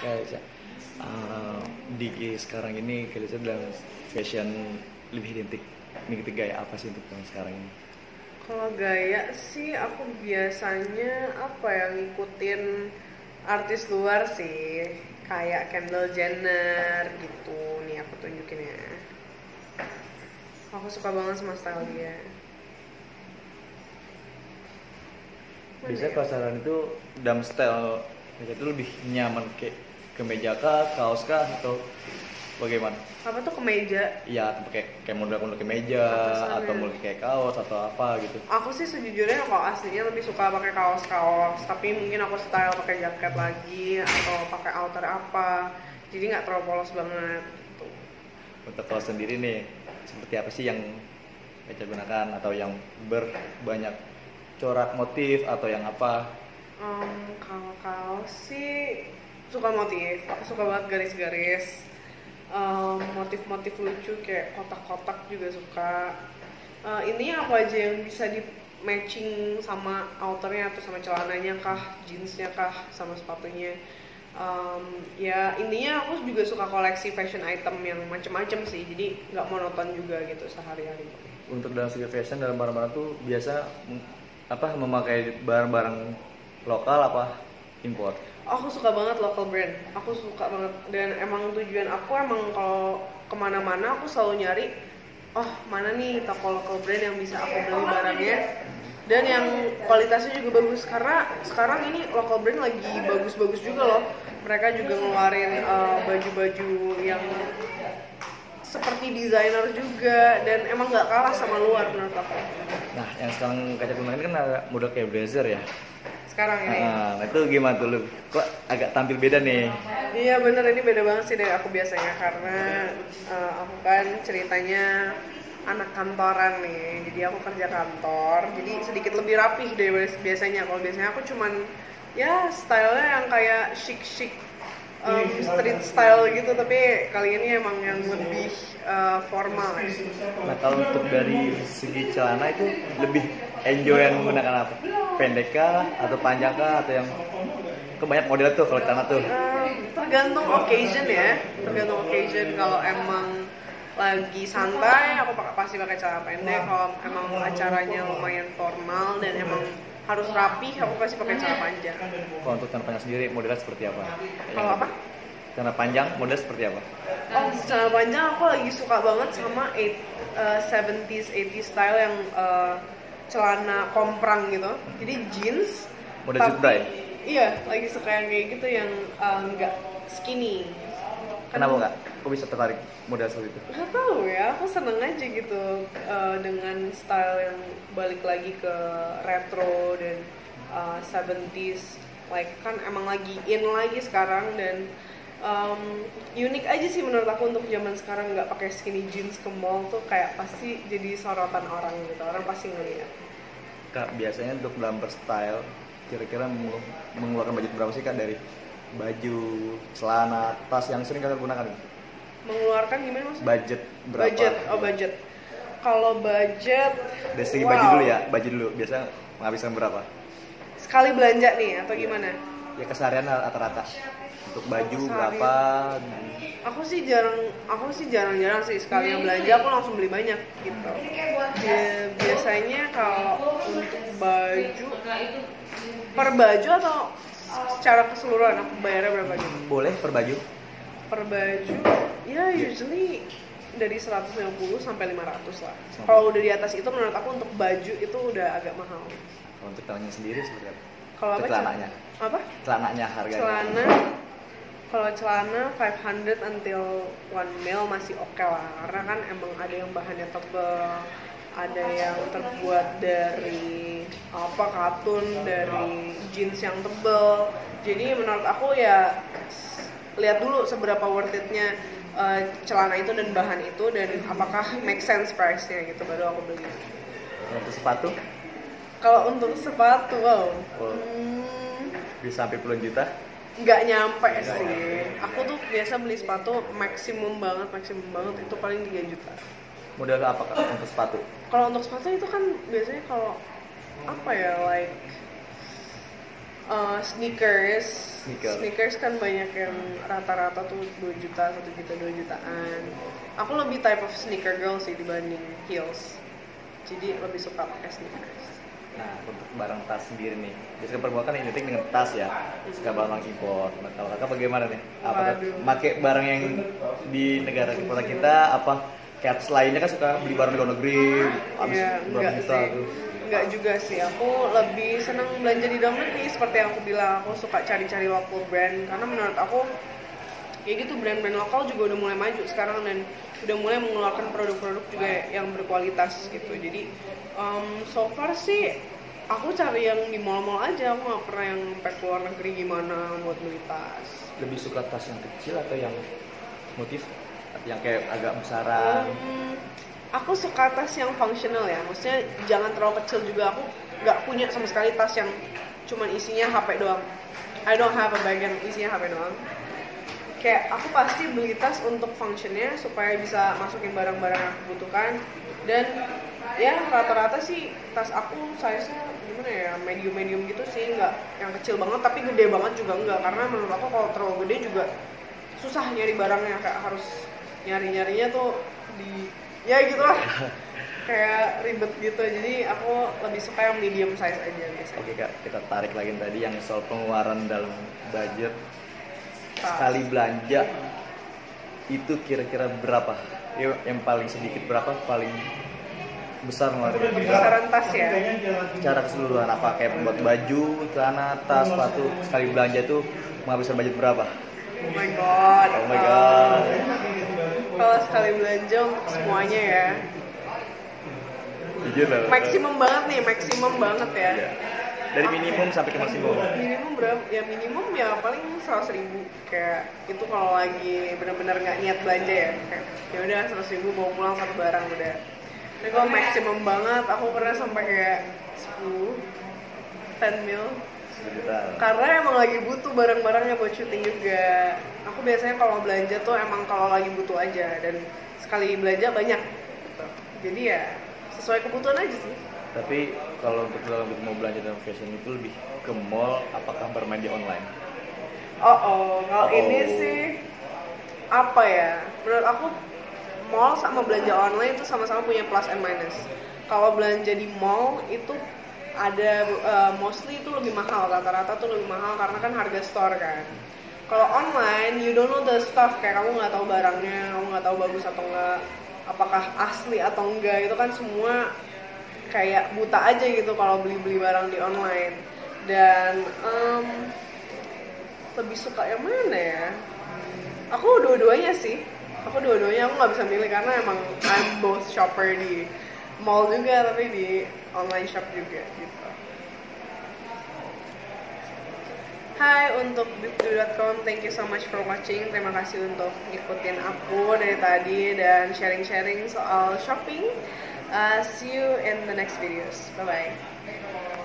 kayak di sekarang ini kalian dalam fashion lebih identik mengikuti gaya apa sih untuk yang sekarang ini? Kalau gaya sih aku biasanya apa ya, ngikutin artis luar sih, kayak Kendall Jenner gitu. Nih aku tunjukin ya, aku suka banget sama style dia. Biasanya kalau saran itu dalam style itu lebih nyaman kayak kemeja kah, kaos kah, atau bagaimana? Apa tuh kemeja? Iya, kayak model kemeja atau mulai kayak kaos atau apa gitu. Aku sih sejujurnya kalau aslinya lebih suka pakai kaos-kaos, tapi mungkin aku style pakai jaket lagi atau pakai outer apa. Jadi nggak terlalu polos banget gitu. Untuk kaos sendiri nih, seperti apa sih yang Eca gunakan atau yang berbanyak corak motif atau yang apa? Kalau kaos sih suka motif, aku suka banget garis-garis. Motif-motif lucu kayak kotak-kotak juga suka. Ini apa aja yang bisa di matching sama outernya atau sama celananya kah, jeansnya kah, sama sepatunya. Ya intinya aku juga suka koleksi fashion item yang macam-macam sih, jadi nggak monoton juga gitu sehari-hari. Untuk dalam segi fashion dalam barang-barang tuh biasa apa memakai barang-barang lokal apa impor? Aku suka banget local brand, aku suka banget, dan emang tujuan aku emang kalau kemana-mana aku selalu nyari, oh mana nih toko local brand yang bisa aku beli barangnya dan yang kualitasnya juga bagus, karena sekarang ini local brand lagi bagus-bagus juga loh. Mereka juga ngeluarin baju-baju yang seperti desainer juga, dan emang nggak kalah sama luar menurut aku. Nah yang sekarang Kaca gunakan kan ada model kayak blazer ya sekarang ini. Nah itu gimana tuh, lu kok agak tampil beda nih? Iya bener, ini beda banget sih dari aku biasanya, karena aku kan ceritanya anak kantoran nih, jadi aku kerja kantor, jadi sedikit lebih rapih daripada biasanya. Kalau biasanya aku cuman ya stylenya yang kayak chic-chic, street style gitu, tapi kali ini emang yang lebih formal. Nah kalau untuk dari segi celana itu lebih enjoy yang menggunakan apa? Pendek kah atau panjang kah atau yang kebanyak model tuh kalau celana tuh? Tergantung occasion ya, tergantung occasion. Kalau emang lagi santai aku pasti pakai celana pendek. Kalau emang acaranya lumayan formal dan emang harus rapi aku pasti pakai celana panjang. Kalau untuk celana panjang sendiri modelnya seperti apa? Kalau apa? Celana panjang modelnya seperti apa? Celana panjang aku lagi suka banget sama 70s 80s style yang celana komprang gitu, jadi jeans model zebra. Iya lagi suka yang kayak gitu, yang nggak skinny. Kenapa nggak? Kok bisa tertarik model seperti itu? Nggak tahu ya, aku seneng aja gitu dengan style yang balik lagi ke retro dan 70s, like kan emang lagi in lagi sekarang, dan unik aja sih menurut aku untuk zaman sekarang. Nggak pakai skinny jeans ke mall tuh kayak pasti jadi sorotan orang gitu, orang pasti ngeliat. Kak biasanya untuk dalam berstyle kira-kira mengeluarkan budget berapa sih Kak dari baju, celana, tas yang sering Kakak gunakan? Mengeluarkan gimana maksudnya? Budget berapa? Budget. Kalau budget dari segi baju dulu biasanya menghabiskan berapa? Sekali belanja nih atau gimana? Ya keseharian rata-rata. Untuk baju berapa? Aku sih jarang-jarang sih, sekali yang belanja aku langsung beli banyak gitu. Ya, biasanya kalau untuk baju per baju atau secara keseluruhan aku bayarnya berapa gitu? Boleh per baju? Per baju ya usually dari 150 sampai 500 lah. Kalau udah di atas itu menurut aku untuk baju itu udah agak mahal. Kalau untuk celananya sendiri seperti apa? Kalau celananya? Apa? Celananya harganya? Kalau celana 500 until 1 mil masih oke lah, karena kan emang ada yang bahannya tebal, ada yang terbuat dari apa katun, dari jeans yang tebal. Jadi menurut aku ya lihat dulu seberapa worth it-nya celana itu dan bahan itu, dan apakah make sense price-nya gitu, baru aku beli. Untuk sepatu? Kalau untuk sepatu, bisa sampai puluhan juta? Nggak nyampe sih. Aku tuh biasa beli sepatu maksimum banget itu paling 3 juta. Model apa Kak untuk sepatu? Kalau untuk sepatu itu kan biasanya kalau apa ya, like Sneakers kan banyak yang rata-rata tuh 2 juta, 1 juta, 2 jutaan. Aku lebih type of sneaker girl sih dibanding heels. Jadi lebih suka pakai sneakers. Nah, untuk barang tas sendiri nih. Biasanya perbuatan yang identik dengan tas ya. Suka barang impor. Nah, kalau kakak bagaimana nih? Apa pakai barang yang di negara kita apa? Cats lainnya kan suka beli barang di luar negeri, habis berapa juta tuh. Enggak juga sih, aku lebih senang belanja di dalam negeri. Seperti yang aku bilang, aku suka cari-cari local brand. Karena menurut aku, ya gitu, brand-brand lokal juga udah mulai maju sekarang. Dan udah mulai mengeluarkan produk-produk juga yang berkualitas gitu. Jadi, so far sih, aku cari yang di mall-mall aja. Aku gak pernah yang sampai ke luar negeri gimana buat beli tas. Lebih suka tas yang kecil atau yang motif? Yang kayak agak besaran? Aku suka tas yang fungsional ya, maksudnya jangan terlalu kecil juga. Aku nggak punya sama sekali tas yang cuman isinya HP doang. I don't have a bag yang isinya HP doang. Kayak aku pasti beli tas untuk fungsinya supaya bisa masukin barang-barang yang aku butuhkan. Dan ya rata-rata sih tas aku size-nya gimana ya, medium-medium gitu sih, nggak yang kecil banget tapi gede banget juga nggak. Karena menurut aku kalau terlalu gede juga susah nyari barangnya, kayak harus nyari-nyarinya tuh di ya gitulah, kayak ribet gitu. Jadi aku lebih suka yang medium size aja biasanya. Oke kak, kita tarik lagi tadi yang soal pengeluaran dalam budget. Sekali belanja itu kira-kira berapa? Yang paling sedikit berapa? Paling besar ngeluarin? Besaran tas ya? Secara keseluruhan apa? Kayak buat baju, celana, tas, sepatu. Sekali belanja tuh menghabiskan budget berapa? Oh my god. Kalau sekali belanja untuk semuanya ya. Maksimum banget ya. Dari minimum sampai ke maksimum. Minimum berapa? Ya minimum ya paling 100.000. Kayak itu kalau lagi benar-benar nggak niat belanja ya. Kayak ya udah 100.000 bawa pulang satu barang udah. Tapi kalau maksimum banget aku pernah sampai kayak 10 mil. Karena emang lagi butuh barang-barangnya buat syuting juga. Aku biasanya kalau belanja tuh emang kalau lagi butuh aja. Dan sekali belanja banyak gitu. Jadi ya sesuai kebutuhan aja sih. Tapi kalau untuk mau belanja dalam fashion itu lebih ke mall, apakah bermain di online? Ini sih apa ya, menurut aku mall sama belanja online itu sama-sama punya plus and minus. Kalau belanja di mall itu ada mostly itu lebih mahal, rata-rata tuh lebih mahal karena kan harga store kan. Kalau online you don't know the stuff, kayak kamu nggak tahu barangnya, kamu nggak tahu bagus atau enggak, apakah asli atau enggak, itu kan semua kayak buta aja gitu kalau beli-beli barang di online. Dan lebih suka yang mana ya? Aku dua-duanya aku nggak bisa milih karena emang I'm both shopper di mall juga tapi di online shop juga gitu. Hai, untuk beepdo.com, thank you so much for watching. Terima kasih untuk ngikutin aku dari tadi dan sharing-sharing soal shopping. See you in the next videos. Bye-bye.